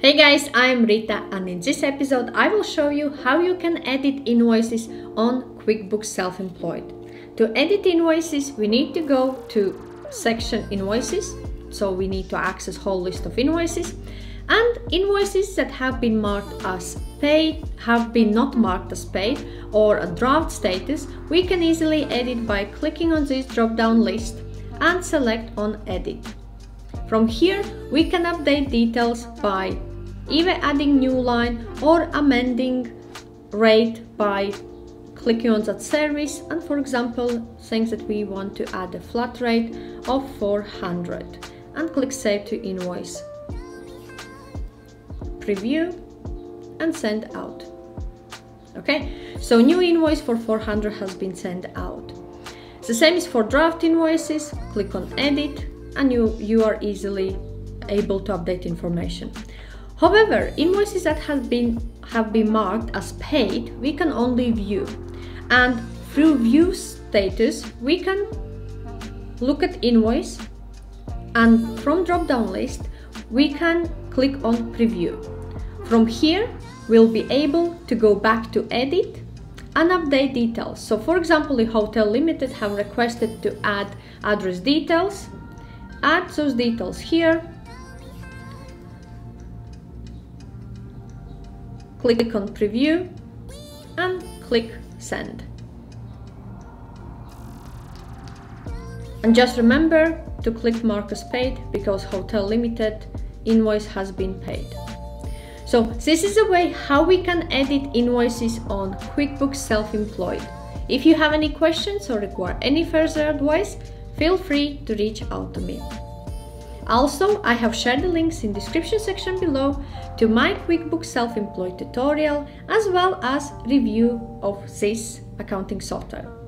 Hey guys, I'm Rita, and in this episode I will show you how you can edit invoices on QuickBooks Self-Employed. To edit invoices, we need to go to section invoices, so we need to access whole list of invoices, and invoices that have been marked as paid, have been not marked as paid, or a draft status, we can easily edit by clicking on this drop-down list and select on edit. From here, we can update details by either adding new line or amending rate by clicking on that service, and for example things that we want to add a flat rate of 400, and click save to invoice, preview and send out. Okay, so new invoice for 400 has been sent out. The same is for draft invoices. Click on edit and you are easily able to update information. However, invoices that have been marked as paid, we can only view, and through view status we can look at invoice, and from drop-down list we can click on preview. From here we'll be able to go back to edit and update details. So for example, if Hotel Limited have requested to add address details, add those details here, click on preview and click send. And just remember to click mark as paid, because Hotel Limited invoice has been paid. So this is a way how we can edit invoices on QuickBooks Self-Employed. If you have any questions or require any further advice, feel free to reach out to me. Also, I have shared the links in description section below to my QuickBooks Self-Employed tutorial, as well as review of this accounting software.